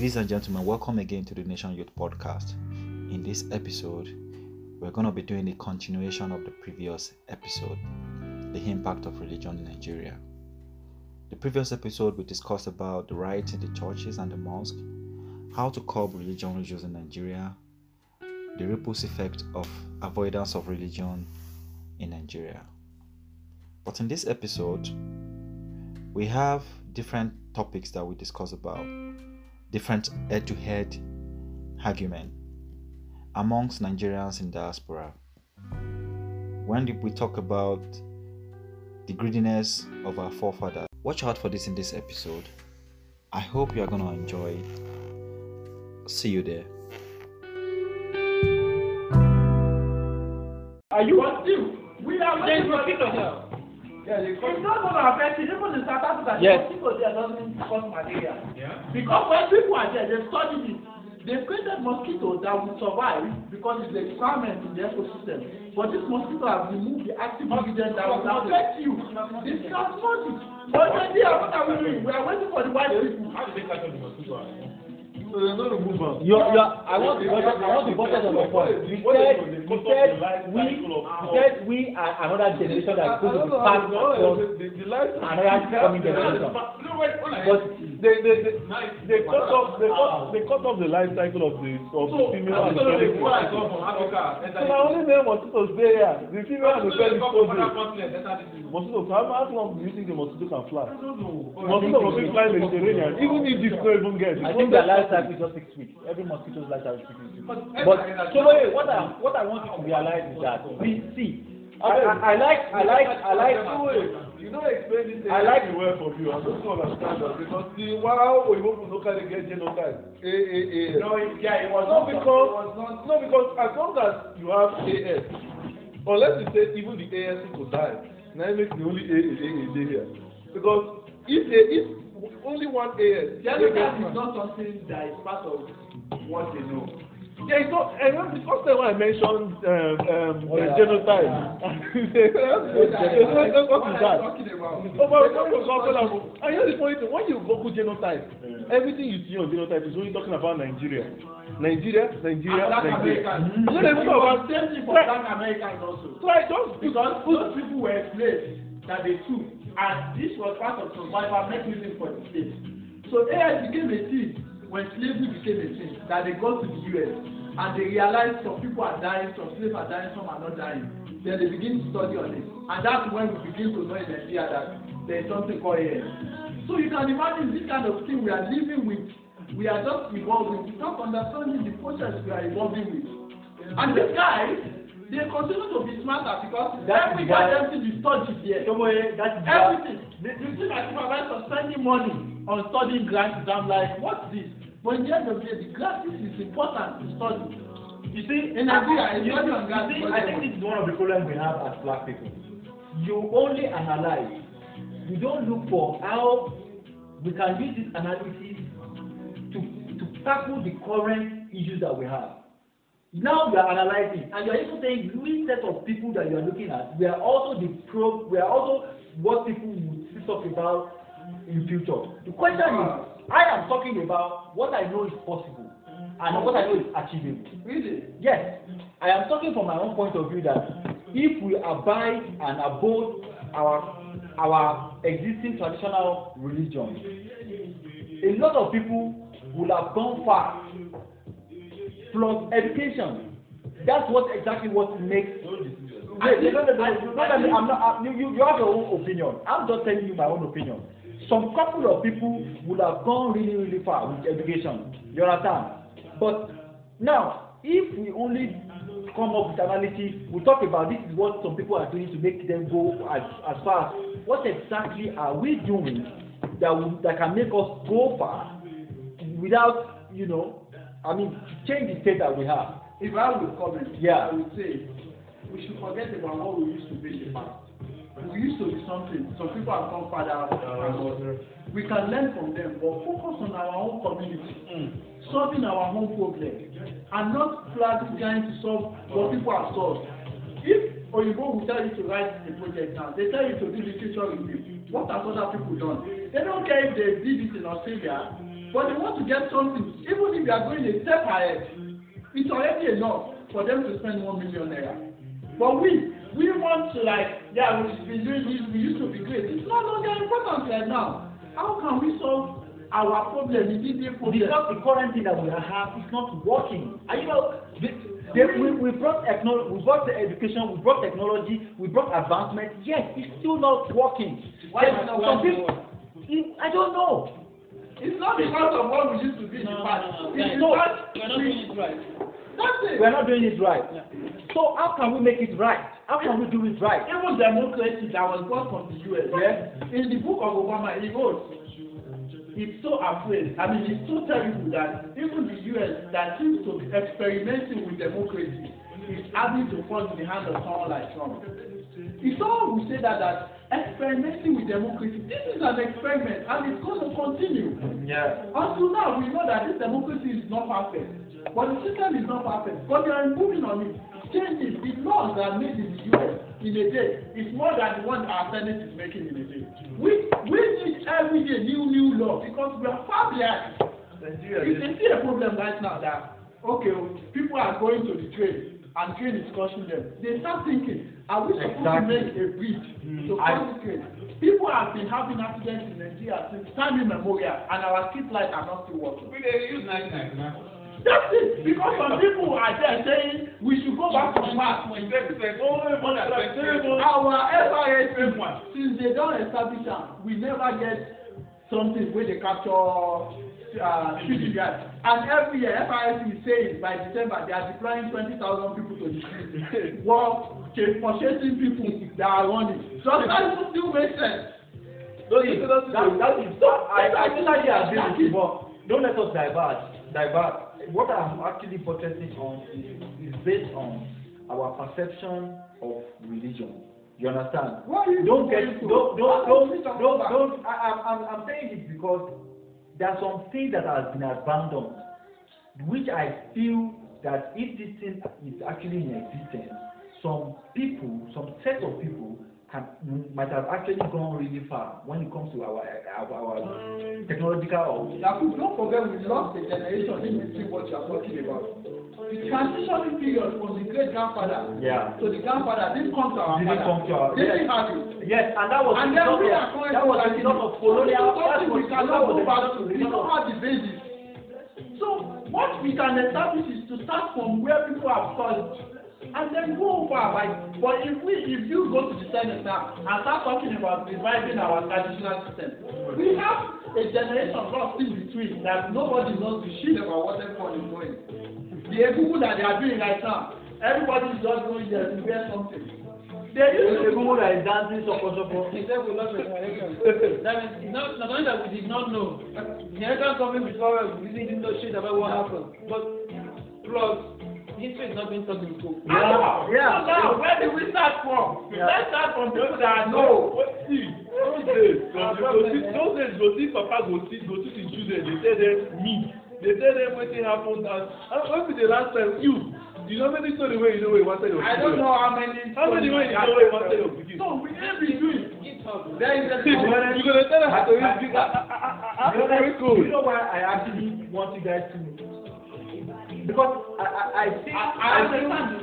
Ladies and gentlemen, welcome again to the Nation Youth Podcast. In this episode, we're going to be doing the continuation of the previous episode, the impact of religion in Nigeria. The previous episode, we discussed about the riots in the churches and the mosque, how to curb religion issues in Nigeria, the ripples effect of avoidance of religion in Nigeria. But in this episode, we have different topics that we discuss about, different head-to-head argument amongst Nigerians in diaspora. When we talk about the greediness of our forefathers, watch out for this in this episode. I hope you are going to enjoy it. See you there. Are you a Jew? We are people here. Yeah, it's not going to affect people in South Africa. Yes. People there doesn't cause malaria. Yeah. Because when people are there, they studied it. They created mosquitoes that will survive because it's the requirement in the ecosystem. But this mosquito has removed the active ingredient that will affect you. It's transmotic. But then they are not doing. We are waiting for the white people. How do they catch the mosquito? I want the bottom of your point. You said we are another generation that is going to be passed on another coming generation. But they cut off the life cycle of the female and the female. So my only name was Mosquitoes there. The female and the female. Mosquitoes, how long do you think the mosquito can fly? Mosquitoes will be flying Mediterranean, even if this girl won't get it. It's just 6 weeks. Every mosquito's lifetime is 6 weeks. But what I want you to realize is that we see. I like to explain this I don't understand that because the wow we won't locally get genotype. It was not because as long as you have AS, or let's say even the AS people die, now it makes the only A here. Because if only one AS. Genotype is not something that is part of what they know. Yeah, it's not. And that's the first time when I mentioned genotype. What is that? I hear the funny thing. When you Google genotype, everything you see on genotype is only talking about Nigeria. So they talk about same thing for Black Americans also. So I just because those people were slaves that they took. And this was part of survival mechanism for the slaves. So AI became a thing when slavery became a thing, that they got to the US and they realized some people are dying, some slaves are dying, some are not dying. Then they begin to study on it. And that's when we begin to know in Nigeria that there is something called AI. So you can imagine this kind of thing we are living with. We are just evolving without understanding the process we are evolving with. And this guy, they continue to be smarter because every agency is studied here. Everything. You see my supervisor spending money on studying grants. I'm like, what's this? But in the end of the day, the grants is important to study. You see, in Nigeria, I think this is one of the problems we have as Black people. You only analyze. You don't look for how we can use this analysis to tackle the current issues that we have. Now we are analyzing, and you are even saying new set of people that you are looking at. We are also what people would talk about in future. The question is, I am talking about what I know is possible and what I know is achievable. Really? Yes. I am talking from my own point of view that if we abide and uphold our existing traditional religion, a lot of people would have gone far. Plus education. That's what makes. You have your own opinion. I'm just telling you my own opinion. Some couple of people would have gone really, really far with education. You understand? But now, if we only come up with analysis, we talk about this is what some people are doing to make them go as far. What exactly are we doing that can make us go far without, change the state that we have. If I would comment, I would say we should forget about what we used to be in the past. We used to be something. Some people have come further out. We can learn from them, but focus on our own community, solving our own problem, and not trying to solve what people have solved. If Oyibo will tell you to write a project now, they tell you to do literature review. What have other people done? They don't care if they did it in Australia. But they want to get something. Even if they are going a step ahead, it's already enough for them to spend 1 million naira. But we want to like, yeah, we should be doing this, we used to be great. It's no longer important right now. How can we solve our problem? It is because the current thing that we have is not working. Are you know? We brought the education, we brought technology, we brought advancement. Yes, it's still not working. Why is it not working? I don't know. It's not because of what we used to do in the past. It's not. We're not doing it right. That's it. We're not doing it right. Yeah. So how can we make it right? How can we do it right? Even democracy that was brought from the US, yeah? In the book of Obama, he wrote, it's so afraid. I mean, it's so terrible that even the US that seems to be experimenting with democracy is having to fall in the hands of someone like Trump. If someone will say that experimenting with democracy, this is an experiment and it's going to continue. Yeah. Until now, we know that this democracy is not perfect, but the system is not perfect, but they are improving on it, changing the laws that are made in the US in a day. It's more than the one our Senate is making in a day. We need every day new law because we are far behind. You can see a problem right now that, okay, people are going to the trade and trade is costing them. They start thinking, are we supposed to make a bridge to communicate? People have been having accidents in Nigeria since time immemorial, and our streetlights are not still working. We use night now. That's it, because some people are there saying we should go back to mass. Our FIS framework, since they don't establish them, we never get something where they capture shooting guys. And every year, FIS is saying by December they are deploying 20,000 people to the street. Well, purchasing people that are running. So that would still make sense. Don't let us diverge. What I'm actually focusing on is based on our perception of religion. You understand? Don't. I'm saying it because there are some things that have been abandoned, which I feel that if this thing is actually in existence, some set of people might have actually gone really far when it comes to our technological. Now, don't forget, we lost a generation in between what you are talking about. The transition period from the great grandfather to the grandfather didn't come to our father. They didn't have it. Yes, and that was a lot of colonial. We cannot go back to. We don't have the basis. So, what we can establish is to start from where people have started. And then go over, like, but if you go to the Senate now and start talking about reviving our traditional system, we have a generation lost in between that nobody knows the shit about what everyone is doing. The Egungun that they are doing right now, everybody is just going there to wear something. They used to Egungun that is dancing so. He said we lost the generation. That is not only that we did not know. The American government before we didn't know shit about what happened, but plus. History is not being talked to. Yeah. So now, where do we start from? Yeah. Let's start from people that know. Those days, go see Papa, go see the children. They tell them me. They tell them what happened. And when was the last time you? You know many stories where you know what you wanted to do. I don't know how many. How many ways you know what you wanted to do? No, we can't be doing. There is a. You're gonna tell us how to do that. You know why I actually want you guys to. Because I think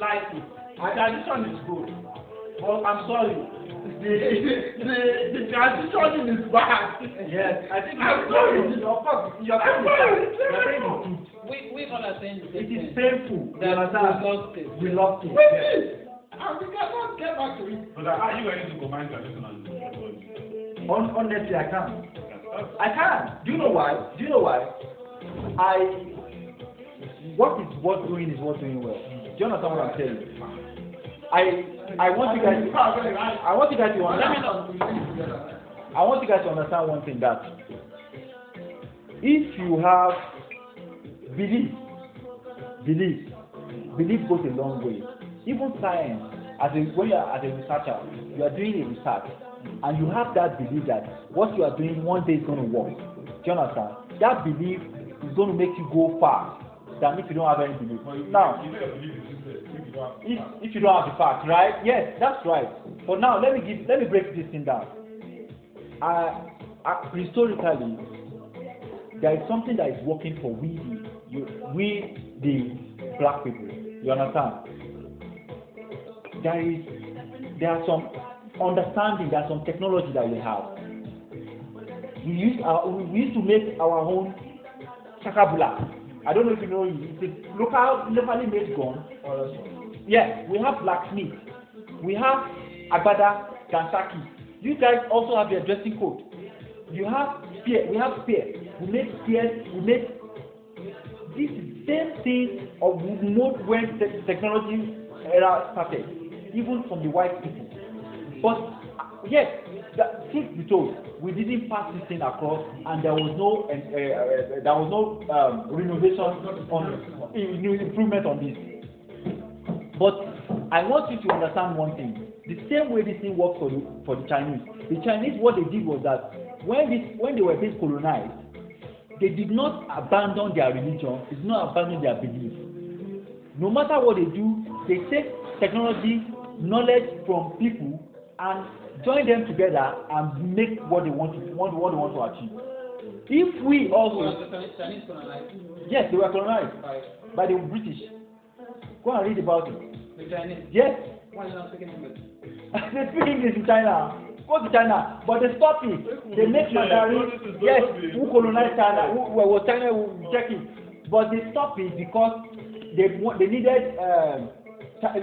like it. Tradition is good. But I'm sorry. The tradition is bad. Yes, I think I'm sorry. We all are saying it is painful. That we lost it. And we cannot get back to it. But are you ready to combine tradition and religion? Honestly, I can't. I can't. Do you know why? What is worth doing is worth doing well. Do you understand what I'm saying? I want you guys to understand one thing, that if you have belief goes a long way. Even science, when you are as a researcher, you are doing a research and you have that belief that what you are doing one day is going to work. Do you understand? That belief is going to make you go far. That if you don't have any belief. Now, if you don't have the fact, right? Yes, that's right. But now let me break this thing down. Historically, there is something that is working for we the black people. You understand? There are some understanding, there are some technology that we have. We used to make our own chakabula. I don't know if you know, it's a locally made gun. Yeah, we have blacksmith. We have agbada, gansaki. You guys also have your dressing code. You have spear. We have spear. We make spears. We make this same thing of remote when technology era started, even from the white people. But yes, truth be told, we didn't pass this thing across, and there was no renovation on improvement on this. But I want you to understand one thing. The same way this thing works for the Chinese. The Chinese, what they did was that when they were being colonized, they did not abandon their religion, they did not abandon their belief. No matter what they do, they take technology, knowledge from people, and join them together and make what they want to achieve. If we also, yes, they were colonized by the British. Go and read about it. The Chinese. Yes. Why are you not speaking English? They speak English in China. Go to China, but they stop it. They make Mandarin. Yes, who colonized China? Who was China? Check it. But they stop it because they needed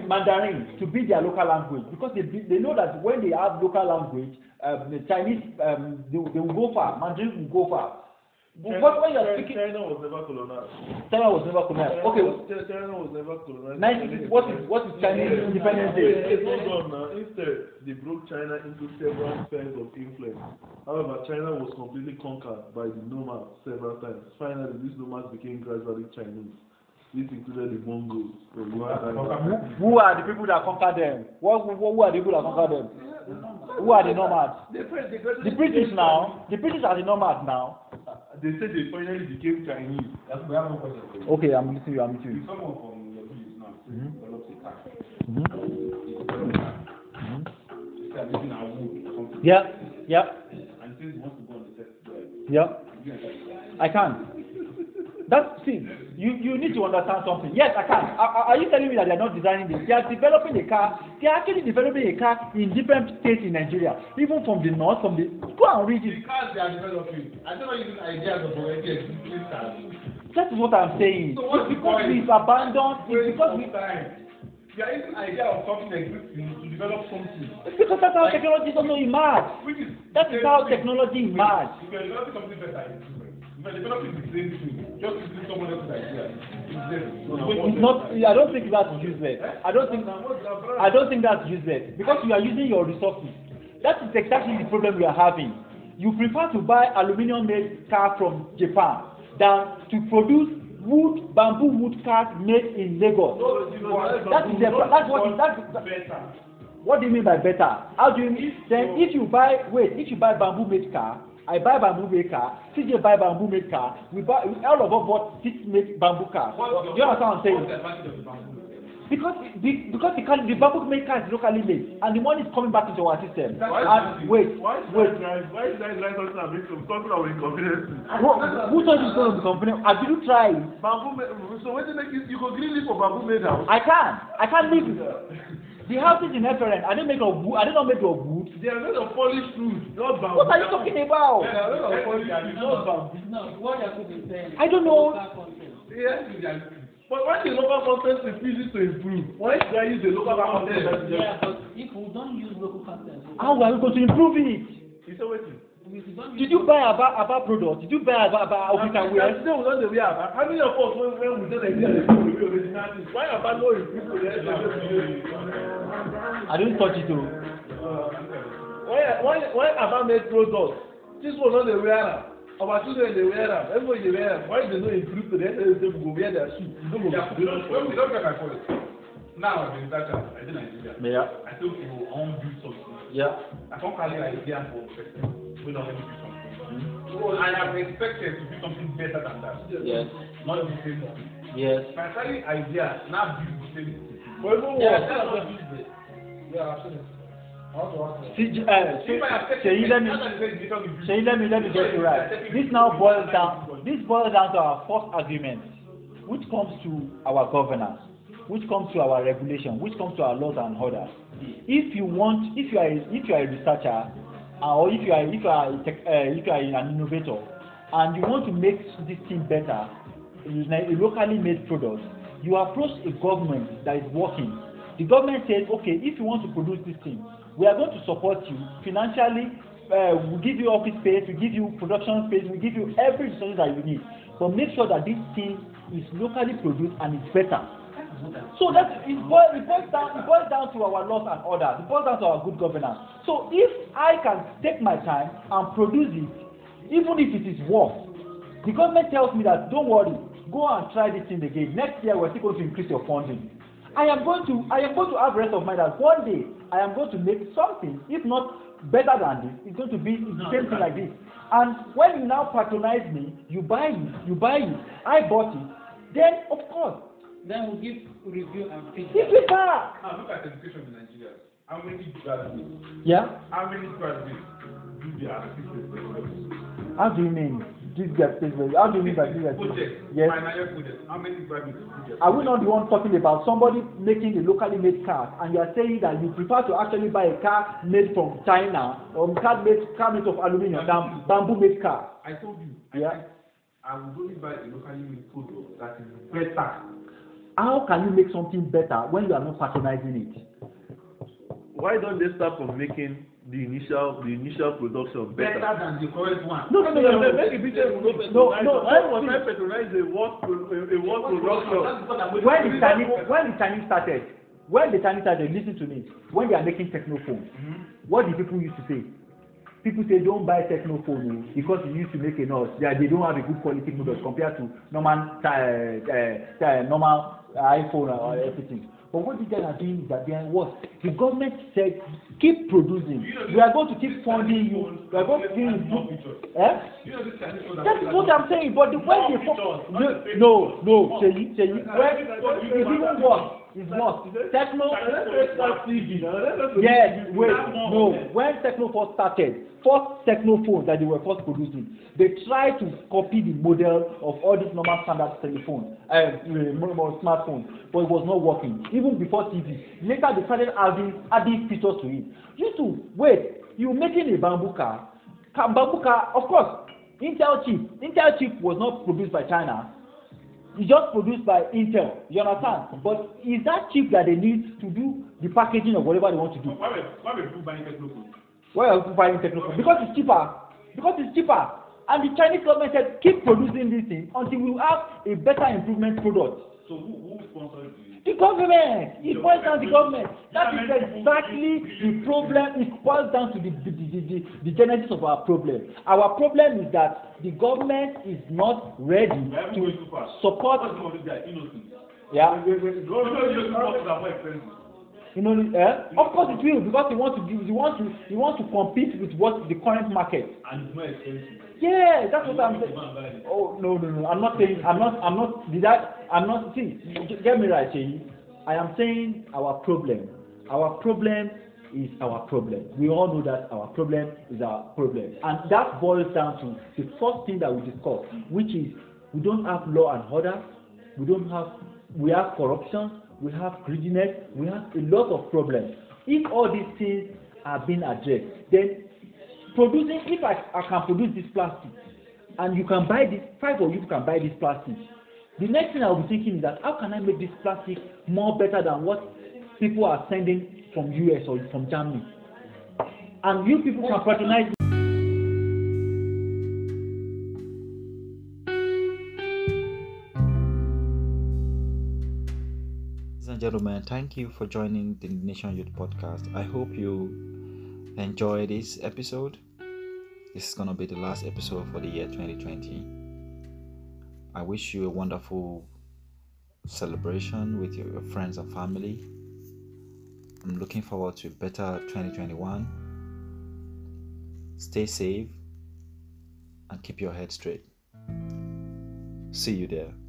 Mandarin to be their local language, because they know that when they have local language, the Chinese they will go far. Mandarin will go far. But when you are speaking, China was never colonized. China was never colonized. Okay. China was never colonized. What is Chinese independence day? Hold on now. Instead, they broke China into several spheres of influence. However, China was completely conquered by the nomads several times. Finally, these nomads became gradually Chinese. This included the Mongols. Who are the people that conquered them? Who are the people that conquered them? Who are the nomads? The British now. The British are the nomads now. They said they finally became Chinese. That's why I have one question. Okay, I'm listening to you. If someone from your village now develops a car, they are making our wood. Yeah, yeah. And since he wants to go on the test drive. Yeah. I can. You need to understand something. Yes, I can. Are you telling me that they are not designing this? They are developing a car. They are actually developing a car in different states in Nigeria, even from the north, from the... Go and read it. The cars they are developing. I don't know even ideas of already existing cars. That is what I'm saying. So it's because we abandoned... It's because we... You are using idea of something existing to develop something. It's because that's how technology doesn't emerge. That is how technology emerges. If you are developing something better, but the problem is the same thing. Just using someone else's idea. It's not. I don't think that's useless. I don't think that's useless, because you are using your resources. That is exactly the problem we are having. You prefer to buy aluminium-made car from Japan than to produce bamboo wood cars made in Lagos. That's better. What do you mean by better? How do you mean? Then if you buy bamboo-made car. I buy bamboo made car, CJ buy bamboo made car, all of us bought 6 made bamboo cars. Do you understand what I'm saying? Because the bamboo made car is locally made, and the money is coming back into our system. Why is that something that makes them talking about inconvenience? Who thought it's going to be convenient? I didn't try it. Bamboo made, so what do you make it? You go green leaf for bamboo made house? I can't leave it. The houses in Eferen, are they made of wood? Are they not made of wood? They are made of polished wood, not bamboo. What are you talking about? They are made of polished wood, not bamboo. No, what are you saying? I don't know. Yes, yeah. But why the local content refuses to improve? Why should I use the local content? Yeah, but if we don't use local content, how are we going to improve it? It's always it. Did you buy Aba product? Did you buy Aba African wear? I still don't know the wear. How many of us when we don't exist? Why Aba no people? I don't touch it though. Why Aba made products? This was not the wear. Our children they wear them. Everybody they wear them. Why they don't improve to them? They go wear their shoes. When we don't get my point. Now I'm in that channel. I did Nigeria. Yeah. I think we will own do something. Yeah. I can't call it idea for person. We don't have to do something. Well, I have expected to do something better than that. Yes. Not the same thing. Yes. My current idea now build the same thing. Yeah, absolutely. Let me get you right. This boils down to our first argument, which comes to our governance, which comes to our regulation, which comes to our laws and orders. If you are a researcher, or if you are an innovator, and you want to make this thing better, a locally made product, you approach a government that is working. The government says, okay, if you want to produce this thing, we are going to support you financially. We give you office space, we give you production space, we give you every resource that you need. But make sure that this thing is locally produced and it's better. So that it boils down to our laws and order. It boils down to our good governance. So if I can take my time and produce it, even if it is worse, the government tells me that don't worry, go and try this thing again. Next year we're still going to increase your funding. I am going to have rest of mind that one day I am going to make something, if not better than this. It's going to be the same thing like this. And when you now patronize me, you buy it, I bought it, then of course. Then we'll give review and feedback. Give it back! Look at education in Nigeria. How many graduates? Yeah? How many graduates do they have? How do you mean? Are we not the one talking about somebody making a locally made car, and you are saying that you prefer to actually buy a car made from China or car made of aluminium than bamboo made car? I told you. Yeah. I would only buy a locally made product that is better. How can you make something better when you are not patronizing it? Why don't they start from making the initial production better than the current one? No. Why was I patronized a world production? When the Chinese started, listen to me. When they are making techno phones, what do people used to say? People say don't buy techno phone because it used to make a noise. They don't have a good quality product compared to normal iPhone or everything. But what these guys are doing is that they are worse. The government said, keep producing. We are going to keep funding you. We are going to keep. That's what I'm saying. But the way they no. It's even worse. It's worse. Techno. Yes. Wait. No. When Techno first started, first Techno phone that they were first producing, they tried to copy the model of all these normal standard telephones, smartphones, but it was not working. Even before TV, later they started adding features to it. You two, wait, you're making a bamboo car. Bamboo car, of course, Intel chip. Intel chip was not produced by China. It's just produced by Intel. You understand? But is that chip that they need to do the packaging of whatever they want to do? Why are people buying Techno phone? Why are people buying Techno phone? Because it's cheaper. And the Chinese government said, keep producing this thing until we have a better improvement product. So who sponsors the government? It boils down to the government. That is exactly the problem. It boils down to the genesis of our problem. Our problem is that the government is not ready to support. Of course it will, because you want to compete with what the current market. And it's more expensive. Yeah, that's what I'm saying. Oh no, I'm not saying. Get me right, Shey. I am saying our problem. We all know that our problem is our problem, and that boils down to the first thing that we discussed, which is we don't have law and order, we have corruption, we have greediness, we have a lot of problems. If all these things are being addressed, then if I can produce this plastic, and you can buy this, 5 of you can buy this plastic, the next thing I'll be thinking is that how can I make this plastic more better than what people are sending from US or from Germany? And you people can patronize. Ladies and gentlemen, thank you for joining the Nation Youth Podcast. I hope you enjoy this episode. This is gonna be the last episode for the year 2020. I wish you a wonderful celebration with your friends and family. I'm looking forward to a better 2021. Stay safe and keep your head straight. See you there.